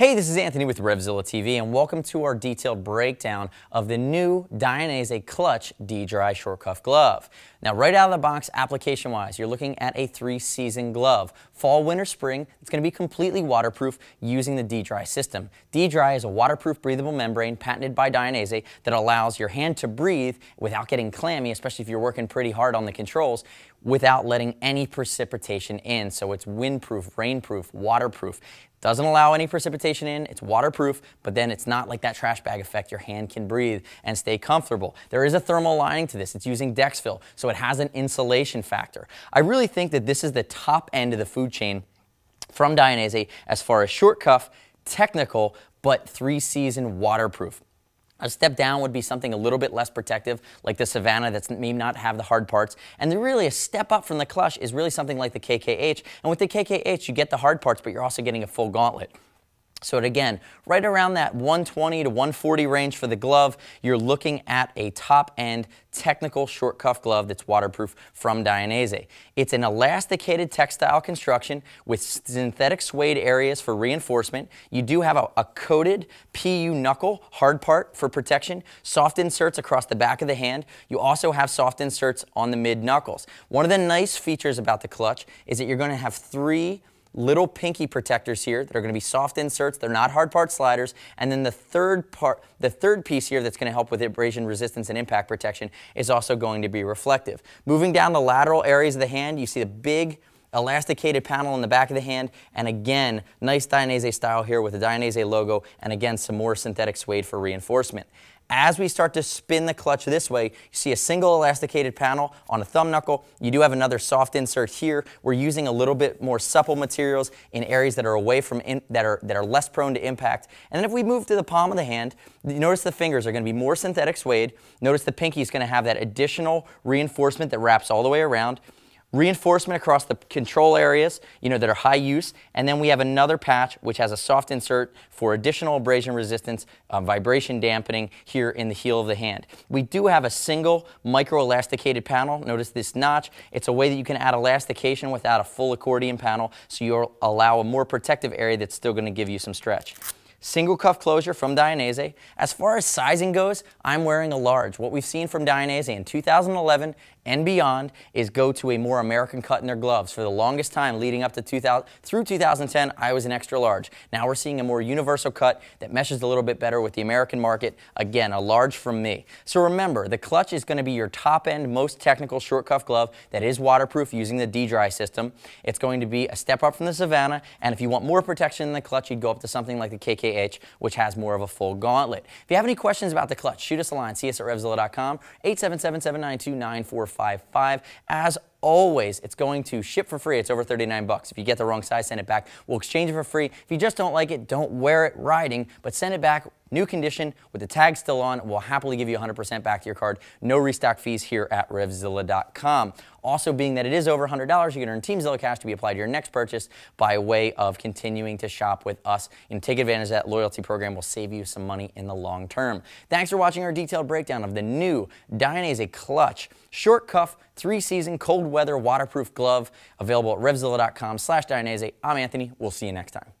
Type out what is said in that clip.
Hey, this is Anthony with RevZilla TV, and welcome to our detailed breakdown of the new Dainese Clutch D-Dry Short Cuff Glove. Now, right out of the box, application-wise, you're looking at a three-season glove. Fall, winter, spring, it's going to be completely waterproof using the D-Dry system. D-Dry is a waterproof, breathable membrane patented by Dainese that allows your hand to breathe without getting clammy, especially if you're working pretty hard on the controls, without letting any precipitation in. So it's windproof, rainproof, waterproof. Doesn't allow any precipitation in, it's waterproof, but then it's not like that trash bag effect. Your hand can breathe and stay comfortable. There is a thermal lining to this. It's using Dexfil, so it has an insulation factor. I really think that this is the top end of the food chain from Dainese as far as short cuff, technical, but three-season waterproof. A step down would be something a little bit less protective, like the Savannah that may not have the hard parts. And then really a step up from the Clutch is really something like the KKH. And with the KKH, you get the hard parts, but you're also getting a full gauntlet. So again, right around that 120 to 140 range for the glove, you're looking at a top-end technical short cuff glove that's waterproof from Dainese. It's an elasticated textile construction with synthetic suede areas for reinforcement. You do have a coated PU knuckle hard part for protection, soft inserts across the back of the hand. You also have soft inserts on the mid-knuckles. One of the nice features about the Clutch is that you're going to have three little pinky protectors here that are going to be soft inserts. They're not hard part sliders. And then the third piece here that's going to help with abrasion resistance and impact protection is also going to be reflective. Moving down the lateral areas of the hand, you see the big elasticated panel in the back of the hand, and again, nice Dainese style here with the Dainese logo, and again, some more synthetic suede for reinforcement. As we start to spin the Clutch this way, you see a single elasticated panel on a thumb knuckle. You do have another soft insert here. We're using a little bit more supple materials in areas that are away from that are less prone to impact. And then if we move to the palm of the hand, notice the fingers are going to be more synthetic suede. Notice the pinky is going to have that additional reinforcement that wraps all the way around. Reinforcement across the control areas, that are high use, and then we have another patch which has a soft insert for additional abrasion resistance, vibration dampening here in the heel of the hand. We do have a single micro-elasticated panel. Notice this notch. It's a way that you can add elastication without a full accordion panel, so you'll allow a more protective area that's still going to give you some stretch. Single cuff closure from Dainese. As far as sizing goes, I'm wearing a large. What we've seen from Dainese in 2011 and beyond is go to a more American cut in their gloves. For the longest time leading up to through 2010, I was an extra large. Now we're seeing a more universal cut that meshes a little bit better with the American market. Again, a large from me. So remember, the Clutch is going to be your top end, most technical short cuff glove that is waterproof using the D-Dry system. It's going to be a step up from the Savannah, and if you want more protection in the Clutch, you'd go up to something like the KKH, which has more of a full gauntlet. If you have any questions about the Clutch, shoot us a line. See us at RevZilla.com, 877-792-9455. As always, it's going to ship for free. It's over 39 bucks. If you get the wrong size, send it back. We'll exchange it for free. If you just don't like it, don't wear it riding, but send it back new condition with the tag still on. We'll happily give you 100% back to your card. No restock fees here at RevZilla.com. Also, being that it is over $100, you can earn TeamZilla cash to be applied to your next purchase by way of continuing to shop with us. And take advantage of that loyalty program. Will save you some money in the long term. Thanks for watching our detailed breakdown of the new Dainese Clutch short cuff, three-season, cold weather, waterproof glove, available at RevZilla.com/Dainese. I'm Anthony. We'll see you next time.